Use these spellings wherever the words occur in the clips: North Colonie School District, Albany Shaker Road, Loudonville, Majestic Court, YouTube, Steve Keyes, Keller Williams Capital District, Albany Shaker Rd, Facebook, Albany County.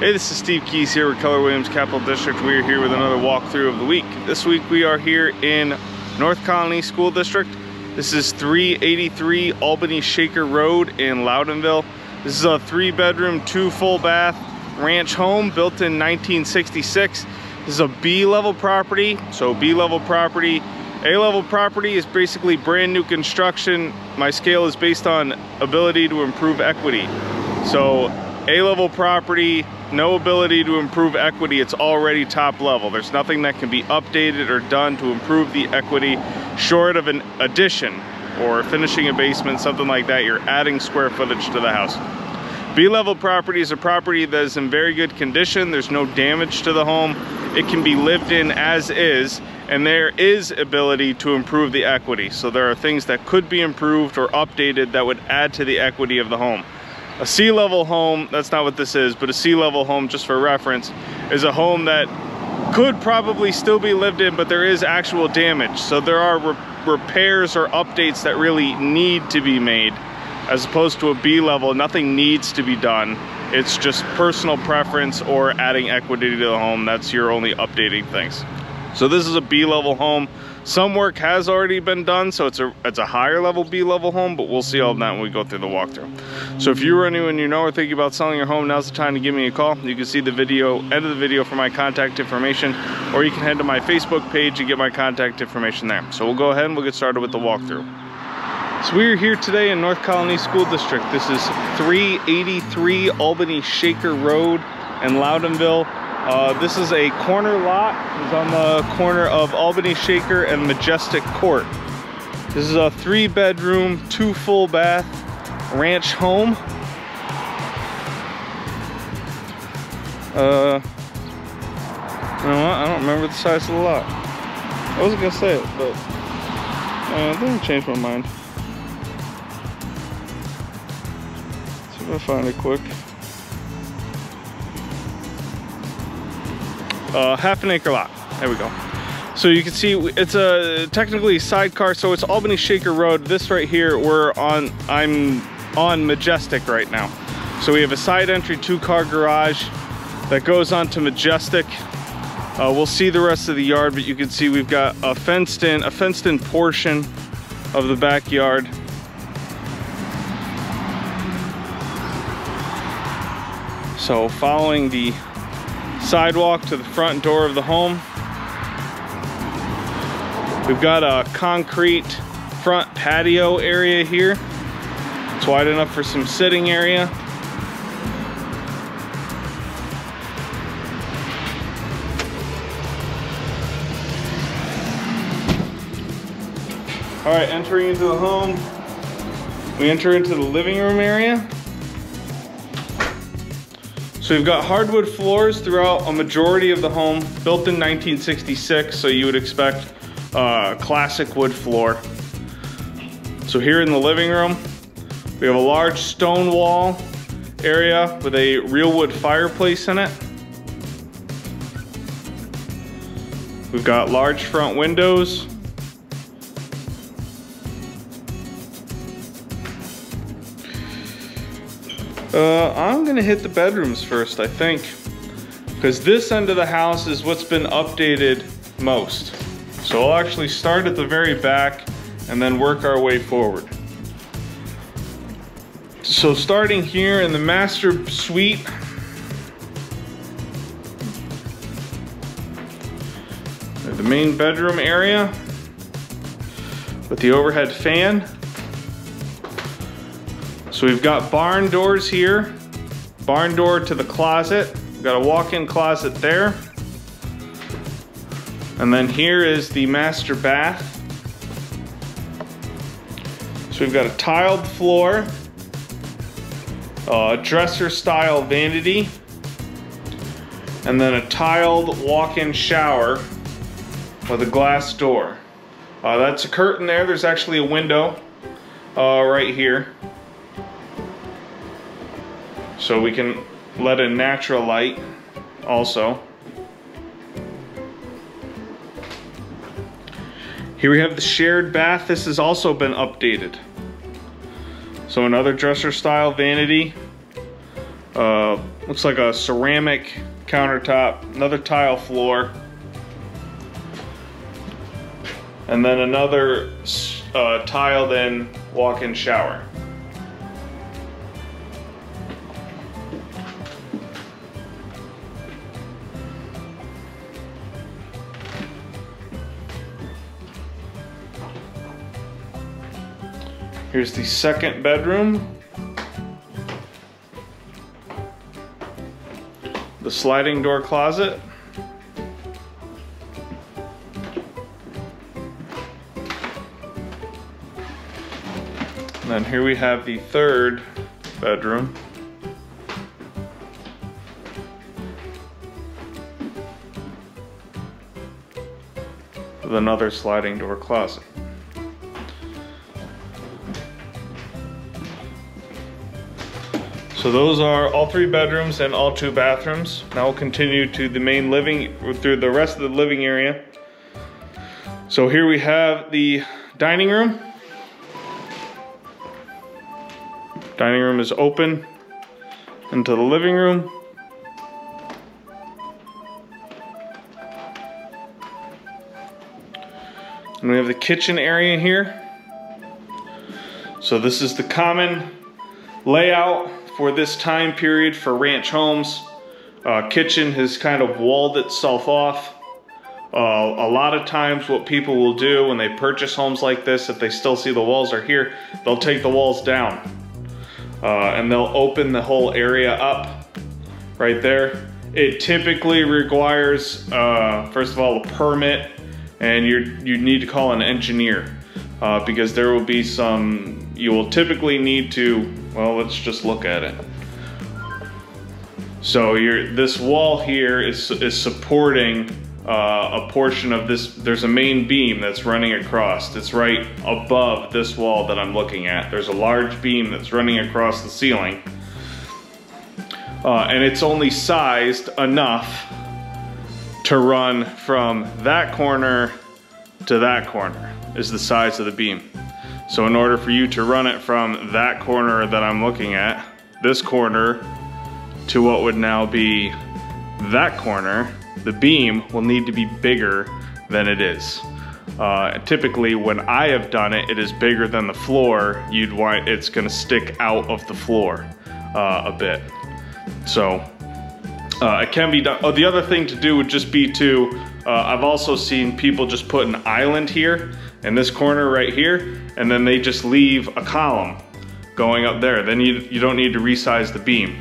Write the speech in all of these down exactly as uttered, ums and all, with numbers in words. Hey, this is Steve Keyes here with Keller Williams Capital District. We are here with another walkthrough of the week. This week we are here in North Colonie School District. This is three eighty-three Albany Shaker Road in Loudonville. This is a three bedroom, two full bath ranch home built in nineteen sixty-six. This is a B level property. So B level property, A level property is basically brand new construction. My scale is based on ability to improve equity. So A level property, no ability to improve equity, it's already top level. There's nothing that can be updated or done to improve the equity short of an addition or finishing a basement, something like that. You're adding square footage to the house. B-level property is a property that is in very good condition. There's no damage to the home. It can be lived in as is, and there is ability to improve the equity. So there are things that could be improved or updated that would add to the equity of the home. A C-level home, that's not what this is, but a C-level home, just for reference, is a home that could probably still be lived in, but there is actual damage. So there are re repairs or updates that really need to be made, as opposed to a B-level, nothing needs to be done. It's just personal preference or adding equity to the home. That's your only updating things. So this is a B-level home. Some work has already been done, so it's a it's a higher level B-level home, but we'll see all of that when we go through the walkthrough. So if you're anyone you know or thinking about selling your home, now's the time to give me a call. You can see the video, end of the video for my contact information, or you can head to my Facebook page and get my contact information there. So we'll go ahead and we'll get started with the walkthrough. So we're here today in North Colonie School District. This is three eighty-three Albany Shaker Road in Loudonville. Uh, this is a corner lot. It's on the corner of Albany Shaker and Majestic Court. This is a three bedroom, two full bath ranch home. Uh, you know what? I don't remember the size of the lot. I wasn't gonna say it, but uh, I didn't change my mind. Let's see if I find it quick. Uh, half an acre lot. There we go. So you can see it's a technically a sidecar. So it's Albany Shaker Road. This right here, we're on. I'm on Majestic right now. So we have a side entry two-car garage that goes on to Majestic. Uh, we'll see the rest of the yard, but you can see we've got a fenced-in, a fenced-in portion of the backyard. So following the sidewalk to the front door of the home. We've got a concrete front patio area here. It's wide enough for some sitting area. All right, entering into the home, we enter into the living room area. So we've got hardwood floors throughout a majority of the home, built in nineteen sixty-six, so you would expect a classic wood floor. So here in the living room, we have a large stone wall area with a real wood fireplace in it. We've got large front windows. Uh, I'm gonna hit the bedrooms first, I think, because this end of the house is what's been updated most. So I'll actually start at the very back and then work our way forward. So starting here in the master suite, the main bedroom area with the overhead fan. So we've got barn doors here, barn door to the closet. We've got a walk-in closet there. And then here is the master bath. So we've got a tiled floor, a dresser style vanity, and then a tiled walk-in shower with a glass door. Uh, that's a curtain there. There's actually a window uh, right here. So we can let in natural light also. Here we have the shared bath. This has also been updated. So another dresser style vanity, uh, Looks like a ceramic countertop, another tile floor, and then another uh, tiled in walk-in shower. Here's the second bedroom. The sliding door closet. And then here we have the third bedroom. With another sliding door closet. So those are all three bedrooms and all two bathrooms. Now we'll continue to the main living, through the rest of the living area. So here we have the dining room. Dining room is open into the living room. And we have the kitchen area here. So this is the common layout for this time period for ranch homes. Uh, kitchen has kind of walled itself off. Uh, a lot of times what people will do when they purchase homes like this, if they still see the walls are here, they'll take the walls down uh, and they'll open the whole area up right there. It typically requires, uh, first of all, a permit, and you're, you need to call an engineer uh, because there will be some, you will typically need to, well, let's just look at it. So you're, this wall here is, is supporting uh, a portion of this. There's a main beam that's running across. It's right above this wall that I'm looking at. There's a large beam that's running across the ceiling. Uh, and it's only sized enough to run from that corner to that corner is the size of the beam. So in order for you to run it from that corner that I'm looking at, this corner, to what would now be that corner, the beam will need to be bigger than it is. Uh, typically when I have done it, it is bigger than the floor. You'd want, it's gonna stick out of the floor uh, a bit. So uh, it can be done. Oh, the other thing to do would just be to, uh, I've also seen people just put an island here in this corner right here, and then they just leave a column going up there. Then you, you don't need to resize the beam,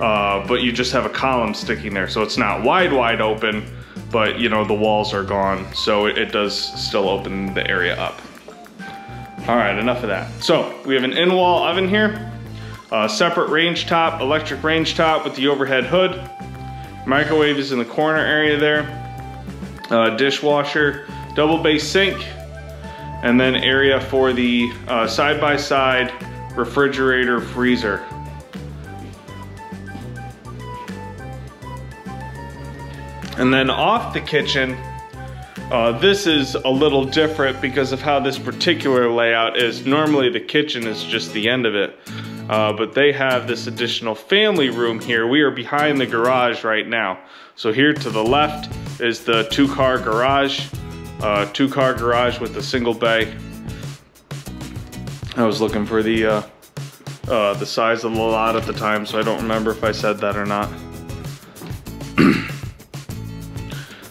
uh, but you just have a column sticking there. So it's not wide, wide open, but you know, the walls are gone. So it, it does still open the area up. All right, enough of that. So we have an in-wall oven here, a separate range top, electric range top with the overhead hood. Microwave is in the corner area there. Uh, dishwasher, double bay sink, and then area for the uh, side-by-side refrigerator freezer. And then off the kitchen, uh, this is a little different because of how this particular layout is. Normally the kitchen is just the end of it, uh, but they have this additional family room here. We are behind the garage right now. So here to the left is the two-car garage. Uh, two-car garage with a single bay. I was looking for the uh, uh, the size of the lot at the time, so I don't remember if I said that or not.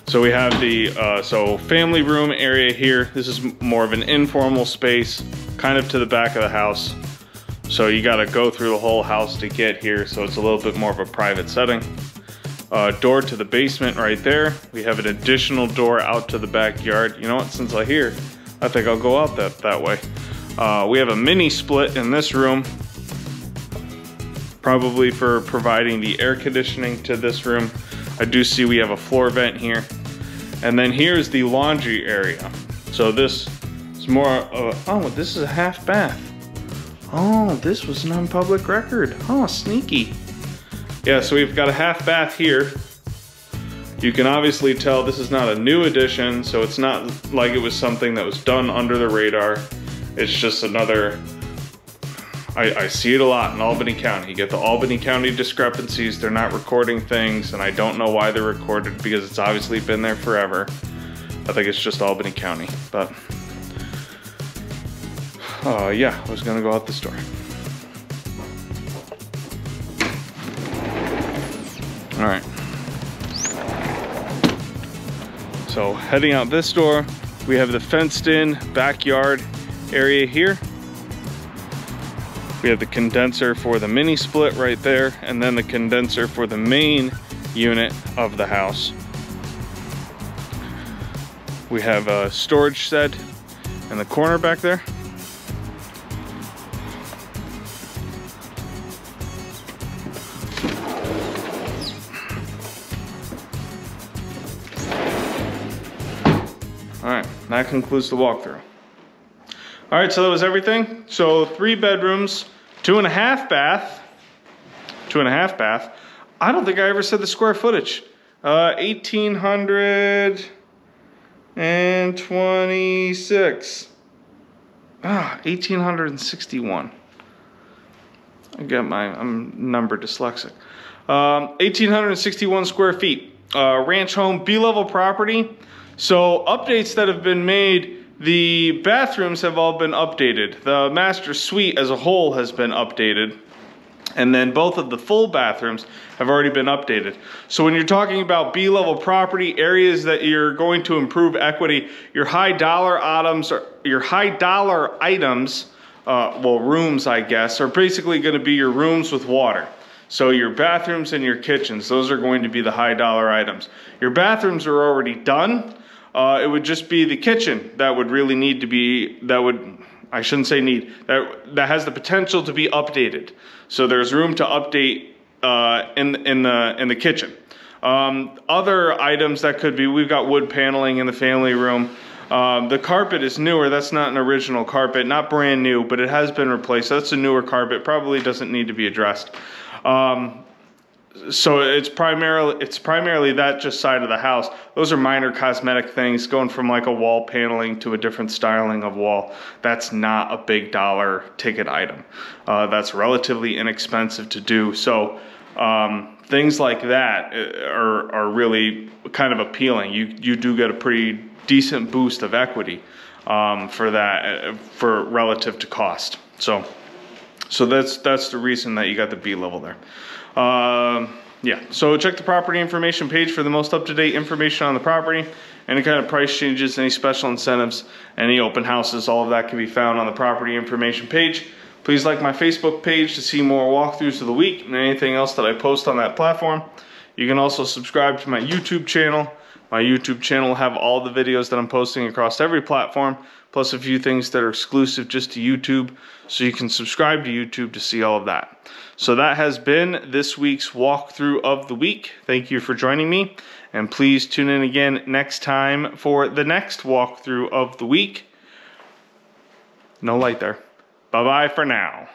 So we have the uh, so family room area here. This is more of an informal space, kind of to the back of the house. So you got to go through the whole house to get here. So it's a little bit more of a private setting. Uh, door to the basement right there. We have an additional door out to the backyard. You know what, since I'm here, I think I'll go out that, that way. Uh, we have a mini split in this room, probably for providing the air conditioning to this room. I do see we have a floor vent here. And then here's the laundry area. So this is more, uh, oh, this is a half bath. Oh, this was non-public record. Oh, sneaky. Yeah, so we've got a half bath here. You can obviously tell this is not a new addition, so it's not like it was something that was done under the radar. It's just another I, I see it a lot in Albany County. You get the Albany County discrepancies. They're not recording things, and I don't know why they're recorded because it's obviously been there forever. I think it's just Albany County, but uh, yeah, I was gonna go out the store. All right. So heading out this door, we have the fenced in backyard area here. We have the condenser for the mini split right there, and then the condenser for the main unit of the house. We have a storage shed in the corner back there. That concludes the walkthrough. All right, so that was everything. So three bedrooms, two and a half bath, two and a half bath. I don't think I ever said the square footage. Uh, one thousand eight hundred twenty-six. Ah, one thousand eight hundred sixty-one. I got my, I'm number dyslexic. Um, one thousand eight hundred sixty-one square feet. Uh, ranch home, B-level property. So updates that have been made, the bathrooms have all been updated. The master suite as a whole has been updated. And then both of the full bathrooms have already been updated. So when you're talking about B-level property, areas that you're going to improve equity, your high dollar items, are, your high dollar items, uh, well rooms I guess, are basically gonna be your rooms with water. So your bathrooms and your kitchens, those are going to be the high dollar items. Your bathrooms are already done. Uh, it would just be the kitchen that would really need to be, that would, I shouldn't say need, that, that has the potential to be updated. So there's room to update uh, in, in, the, in the kitchen. Um, other items that could be, we've got wood paneling in the family room. Um, the carpet is newer. That's not an original carpet, not brand new, but it has been replaced. That's a newer carpet, probably doesn't need to be addressed. Um, so it's primarily, it's primarily that just side of the house. Those are minor cosmetic things going from like a wall paneling to a different styling of wall. That's not a big dollar ticket item. Uh, that's relatively inexpensive to do. So, um, things like that are, are really kind of appealing. You, you do get a pretty decent boost of equity, um, for that, for relative to cost. So. So that's that's the reason that you got the B level there. Uh, yeah, so check the property information page for the most up-to-date information on the property, any kind of price changes, any special incentives, any open houses, all of that can be found on the property information page. Please like my Facebook page to see more walkthroughs of the week and anything else that I post on that platform. You can also subscribe to my YouTube channel. My YouTube channel will have all the videos that I'm posting across every platform, plus a few things that are exclusive just to YouTube, so you can subscribe to YouTube to see all of that. So that has been this week's walkthrough of the week. Thank you for joining me, and please tune in again next time for the next walkthrough of the week. No light there. Bye-bye for now.